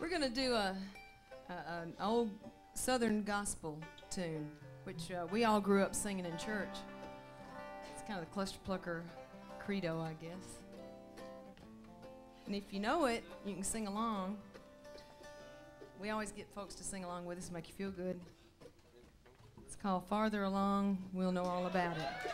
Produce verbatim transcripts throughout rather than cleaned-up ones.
We're going to do a, a, an old Southern gospel tune, which uh, we all grew up singing in church. It's kind of the Cluster Plucker credo, I guess. And if you know it, you can sing along. We always get folks to sing along with us, make you feel good. It's called Farther Along, We'll Know All About It.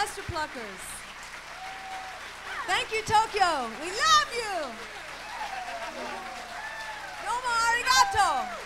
Cluster Pluckers. Thank you, Tokyo. We love you. Domo arigato.